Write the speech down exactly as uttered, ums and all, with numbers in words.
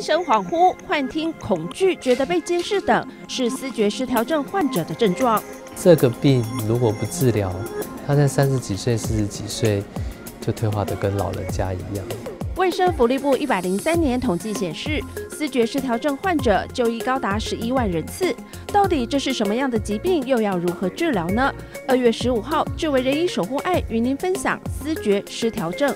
精神恍惚、幻听、恐惧、觉得被监视等，是思觉失调症患者的症状。这个病如果不治疗，他在三十几岁、四十几岁就退化得跟老人家一样。 卫生福利部一百零三年统计显示，思觉失调症患者就医高达十一万人次。到底这是什么样的疾病，又要如何治疗呢？二月十五号，志为人医守护爱与您分享思觉失调症。